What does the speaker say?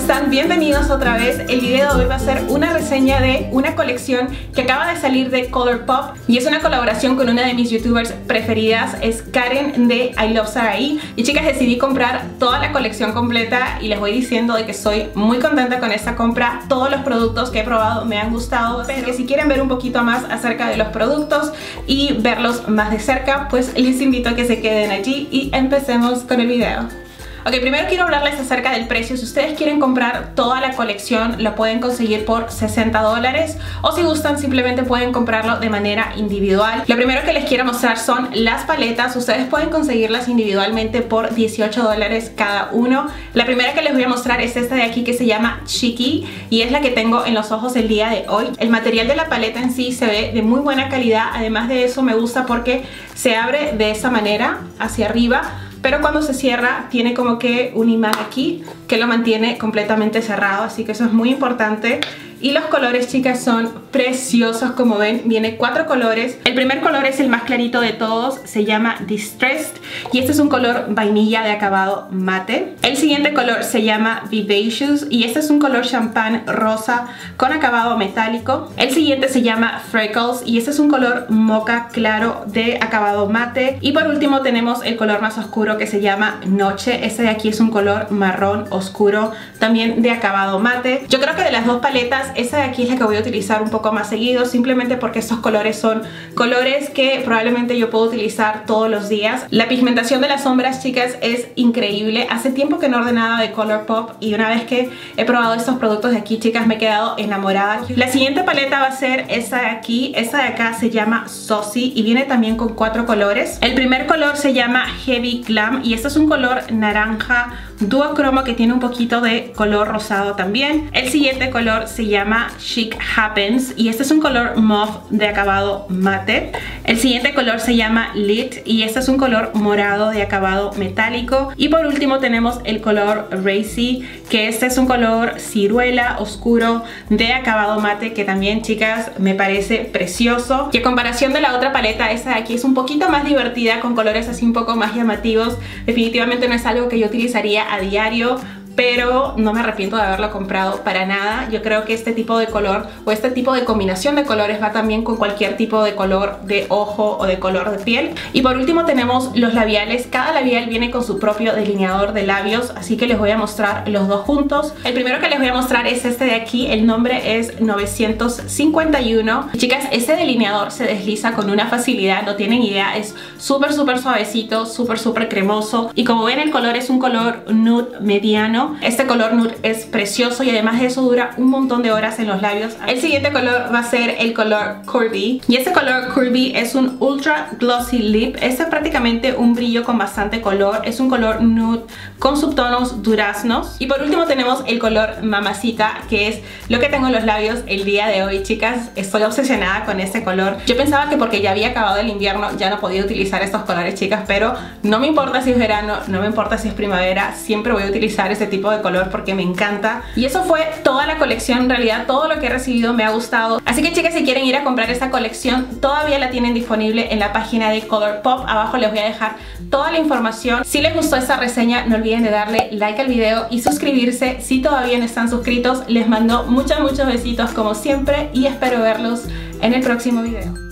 están? Bienvenidos otra vez. El video de hoy va a ser una reseña de una colección que acaba de salir de Colourpop y es una colaboración con una de mis youtubers preferidas, es Karen de I Love Sarai. Y chicas, decidí comprar toda la colección completa y les voy diciendo de que soy muy contenta con esta compra. Todos los productos que he probado me han gustado, pero que si quieren ver un poquito más acerca de los productos y verlos más de cerca, pues les invito a que se queden allí y empecemos con el video. Ok, primero quiero hablarles acerca del precio. Si ustedes quieren comprar toda la colección, la pueden conseguir por $60 o si gustan simplemente pueden comprarlo de manera individual. Lo primero que les quiero mostrar son las paletas. Ustedes pueden conseguirlas individualmente por $18 cada uno. La primera que les voy a mostrar es esta de aquí que se llama Chiqui y es la que tengo en los ojos el día de hoy. El material de la paleta en sí se ve de muy buena calidad. Además de eso me gusta porque se abre de esa manera hacia arriba, pero cuando se cierra tiene como que un imán aquí que lo mantiene completamente cerrado, así que eso es muy importante. Y los colores, chicas, son preciosos. Como ven, viene 4 colores. El primer color es el más clarito de todos, se llama Distressed y este es un color vainilla de acabado mate. El siguiente color se llama Vivacious y este es un color champán rosa con acabado metálico. El siguiente se llama Freckles y este es un color moca claro de acabado mate. Y por último tenemos el color más oscuro que se llama Noche. Este de aquí es un color marrón oscuro, también de acabado mate. Yo creo que de las dos paletas, esta de aquí es la que voy a utilizar un poco más seguido, simplemente porque estos colores son colores que probablemente yo puedo utilizar todos los días. La pigmentación de las sombras, chicas, es increíble. Hace tiempo que no ordenaba de Colourpop y una vez que he probado estos productos de aquí, chicas, me he quedado enamorada. La siguiente paleta va a ser esta de aquí. Esta de acá se llama Saucy y viene también con 4 colores. El primer color se llama Heavy Glam y este es un color naranja duocromo que tiene un poquito de color rosado también. El siguiente color se llama Chic Happens y este es un color mauve de acabado mate. El siguiente color se llama Lit y este es un color morado de acabado metálico. Y por último tenemos el color Racy, que este es un color ciruela oscuro de acabado mate, que también, chicas, me parece precioso. Y a comparación de la otra paleta, esta de aquí es un poquito más divertida, con colores así un poco más llamativos. Definitivamente no es algo que yo utilizaría a diario, pero no me arrepiento de haberlo comprado para nada. Yo creo que este tipo de color o este tipo de combinación de colores va también con cualquier tipo de color de ojo o de color de piel. Y por último tenemos los labiales. Cada labial viene con su propio delineador de labios, así que les voy a mostrar los dos juntos. El primero que les voy a mostrar es este de aquí. El nombre es 951. Chicas, este delineador se desliza con una facilidad, no tienen idea. Es súper súper suavecito, súper súper cremoso. Y como ven, el color es un color nude mediano. Este color nude es precioso y además de eso dura un montón de horas en los labios. El siguiente color va a ser el color Curvy y este color Curvy es un Ultra Glossy Lip. Este es prácticamente un brillo con bastante color. Es un color nude con subtonos duraznos. Y por último tenemos el color Mamacita, que es lo que tengo en los labios el día de hoy, chicas. Estoy obsesionada con este color. Yo pensaba que porque ya había acabado el invierno ya no podía utilizar estos colores, chicas, pero no me importa si es verano, no me importa si es primavera, siempre voy a utilizar este tipo de color porque me encanta. Y eso fue toda la colección. En realidad todo lo que he recibido me ha gustado, así que, chicas, si quieren ir a comprar esta colección, todavía la tienen disponible en la página de Colourpop. Abajo les voy a dejar toda la información. Si les gustó esta reseña, no olviden de darle like al video y suscribirse si todavía no están suscritos. Les mando muchos besitos como siempre y espero verlos en el próximo video.